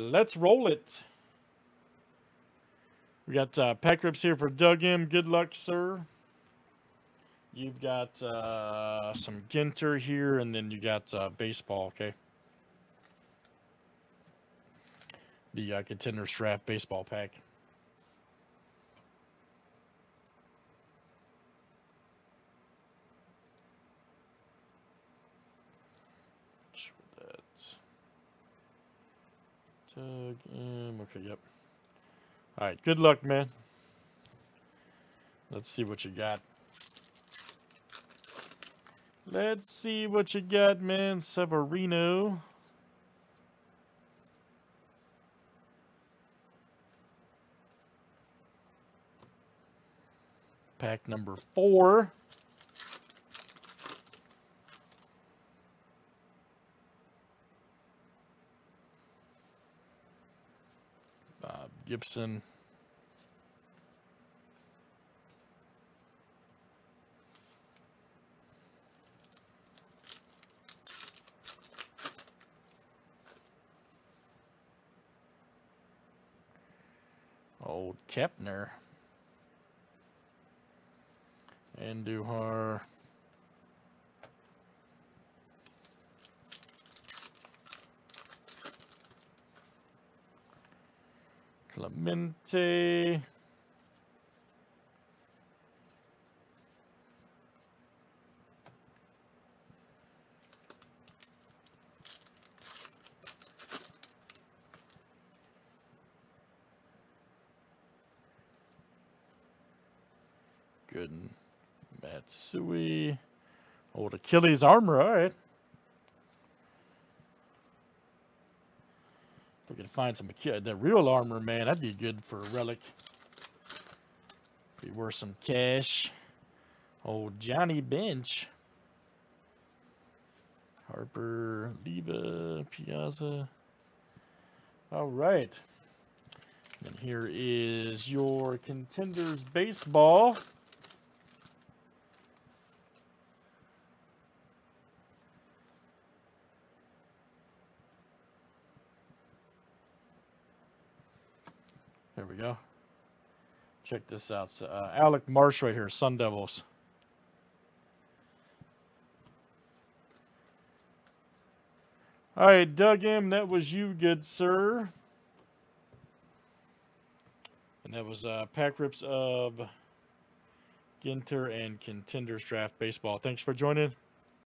Let's roll it. We got Pack Rips here for Doug M. Good luck, sir. You've got some Ginter here, and then you got baseball, okay? The Contenders Draft baseball pack. Okay, yep. All right, good luck, man. Let's see what you got. Let's see what you got, man. Severino. Pack number 4. Gibson. Old Kepner. Andujar. Clemente. Gooden. Matsui. Old Achilles Armor. All right. If we could find some that real armor, man, that'd be good for a relic. Be worth some cash. Old Johnny Bench. Harper, Leva, Piazza. All right. And here is your Contenders baseball. There we go. Check this out. Alec Marsh right here, Sun Devils. All right, Doug M., that was you, good sir. And that was Pack Rips of Ginter and Contenders Draft Baseball. Thanks for joining.